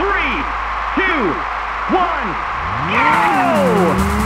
3, 2, 1, go!